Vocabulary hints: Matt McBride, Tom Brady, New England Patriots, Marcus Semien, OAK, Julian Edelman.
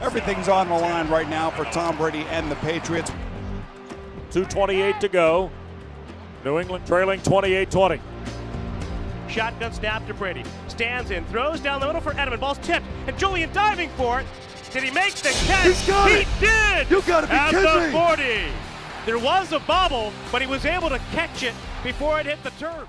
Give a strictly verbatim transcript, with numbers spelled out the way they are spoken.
Everything's on the line right now for Tom Brady and the Patriots. two twenty-eight to go. New England trailing twenty-eight twenty. Shotgun snap to Brady. Stands in, throws down the middle for Edelman. Ball's tipped, and Julian diving for it. Did he make the catch? He's got he it. did! You gotta be kidding me! At the forty. There was a bobble, but he was able to catch it before it hit the turf.